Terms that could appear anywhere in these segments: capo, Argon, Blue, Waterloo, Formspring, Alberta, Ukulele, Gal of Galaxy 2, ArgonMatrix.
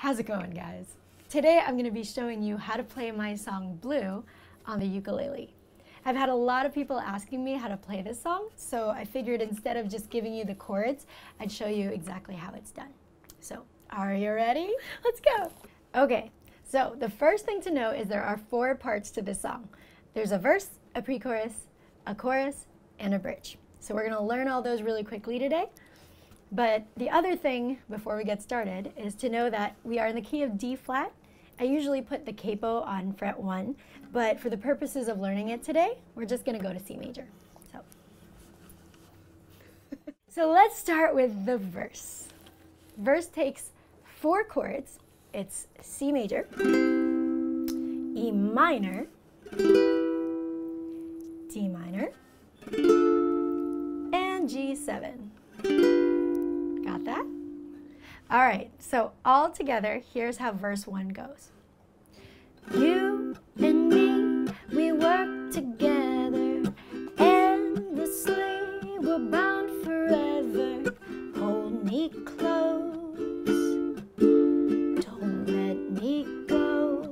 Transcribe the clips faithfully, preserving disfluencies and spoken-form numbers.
How's it going, guys? Today I'm going to be showing you how to play my song Blue on the ukulele. I've had a lot of people asking me how to play this song, so I figured instead of just giving you the chords, I'd show you exactly how it's done. So, are you ready? Let's go! Okay, so the first thing to know is there are four parts to this song. There's a verse, a pre-chorus, a chorus, and a bridge. So we're going to learn all those really quickly today. But the other thing before we get started is to know that we are in the key of D flat. I usually put the capo on fret one, but for the purposes of learning it today, we're just going to go to C major. So, so let's start with the verse. Verse takes four chords. It's C major, E minor, D minor, and G seven. Got that? All right, so all together, here's how verse one goes. You and me, we work together, endlessly we're bound forever. Hold me close, don't let me go.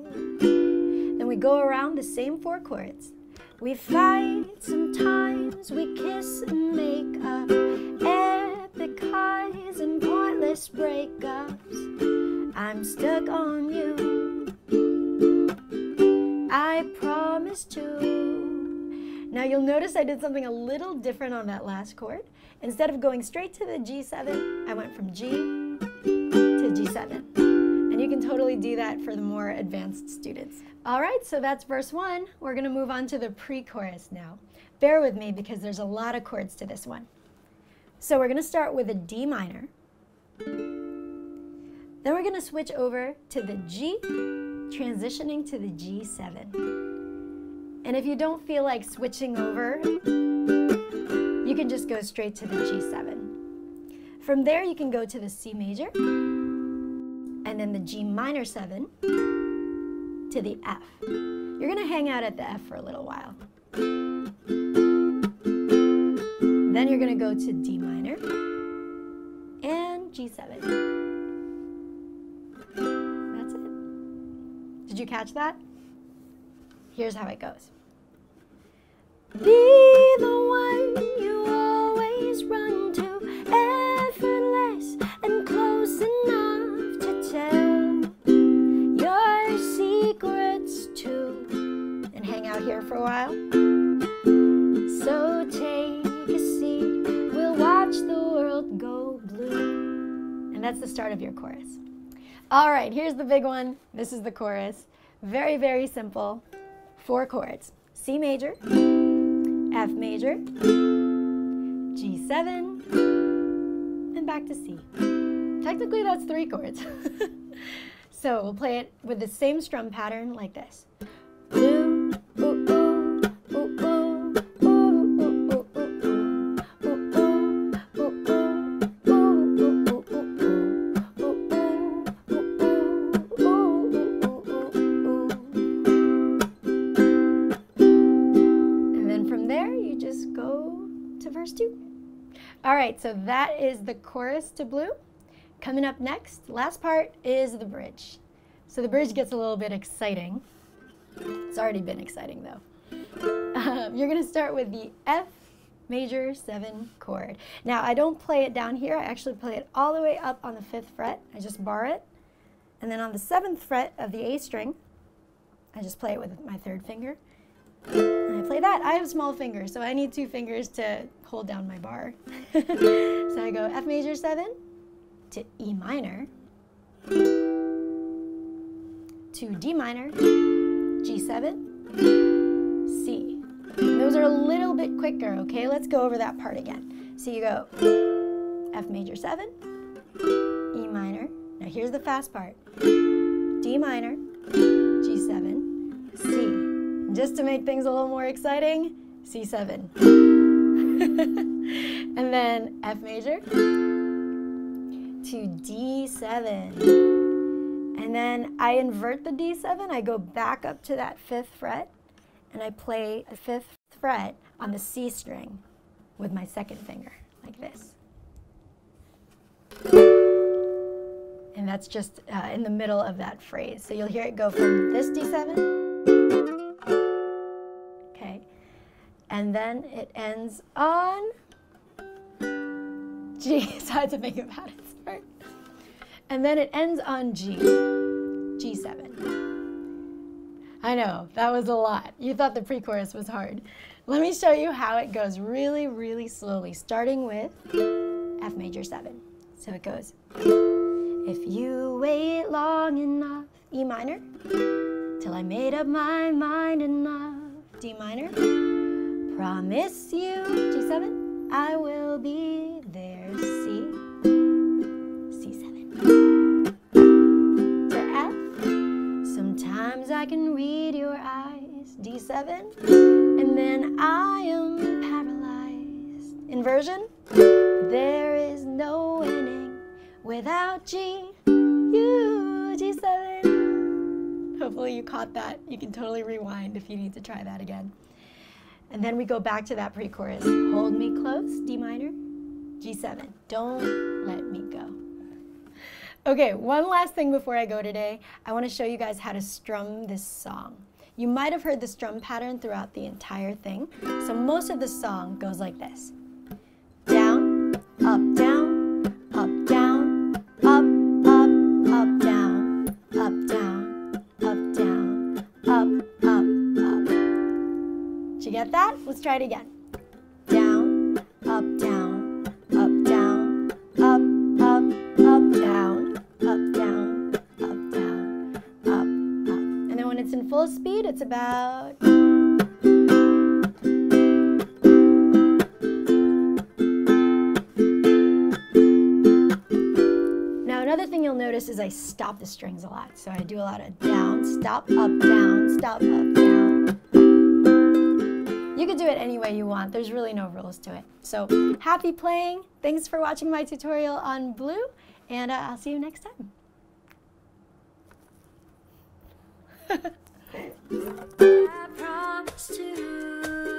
Then we go around the same four chords. We fight sometimes, we kiss and make up. And pointless breakups, I'm stuck on you, I promise to. Now you'll notice I did something a little different on that last chord. Instead of going straight to the G seven, I went from G to G seven. And you can totally do that for the more advanced students. All right, so that's verse one. We're going to move on to the pre-chorus now. Bear with me because there's a lot of chords to this one. So we're going to start with a D minor, then we're going to switch over to the G, transitioning to the G seven. And if you don't feel like switching over, you can just go straight to the G seven. From there you can go to the C major, and then the G minor seven to the F. You're going to hang out at the F for a little while. Then you're going to go to D minor and G seven. That's it. Did you catch that? Here's how it goes. Be the one you always run to, effortless and close enough to tell your secrets to. And hang out here for a while. So take that's the start of your chorus. All right, here's the big one. This is the chorus. Very, very simple. Four chords. C major, F major, G seven, and back to C. Technically, that's three chords. So we'll play it with the same strum pattern like this. All right, so that is the chorus to Blue. Coming up next, last part is the bridge. So the bridge gets a little bit exciting. It's already been exciting though. Um, you're gonna start with the F major seven chord. Now I don't play it down here, I actually play it all the way up on the fifth fret. I just bar it. And then on the seventh fret of the A string, I just play it with my third finger. And I play that. I have small fingers, so I need two fingers to hold down my bar. So I go F major seven to E minor to D minor, G seven, C. And those are a little bit quicker, okay? Let's go over that part again. So you go F major seven, E minor. Now here's the fast part. D minor, G seven, C. Just to make things a little more exciting, C seven. And then F major to D seven. And then I invert the D seven, I go back up to that fifth fret, and I play the fifth fret on the C string with my second finger, like this. and that's just uh, in the middle of that phrase. So you'll hear it go from this D seven, okay, and then it ends on G. So I had to think about it first. And then it ends on G, G seven. I know, that was a lot. You thought the pre-chorus was hard. Let me show you how it goes really, really slowly, starting with F major seven. So it goes, if you wait long enough, E minor, till I made up my mind enough, D minor, promise you, G seven, I will be there, C, C seven, to F, sometimes I can read your eyes, D seven, and then I am paralyzed, inversion, there is no winning without G, U, G seven. Hopefully you caught that. You can totally rewind if you need to try that again. And then we go back to that pre-chorus. Hold me close, D minor, G seven. Don't let me go. Okay, one last thing before I go today. I want to show you guys how to strum this song. You might have heard the strum pattern throughout the entire thing. So most of the song goes like this. Up, down, up, down, up, up, up, down, up, down, up, down, up, up, up. Did you get that? Let's try it again. Down, up, down, up, down, up, up, up, down, up, down, up, down, up, up. And then when it's in full speed, it's about... You'll notice is I stop the strings a lot, so I do a lot of down, stop, up, down, stop, up, down. You can do it any way you want. There's really no rules to it. So happy playing. Thanks for watching my tutorial on Blue, and uh, I'll see you next time.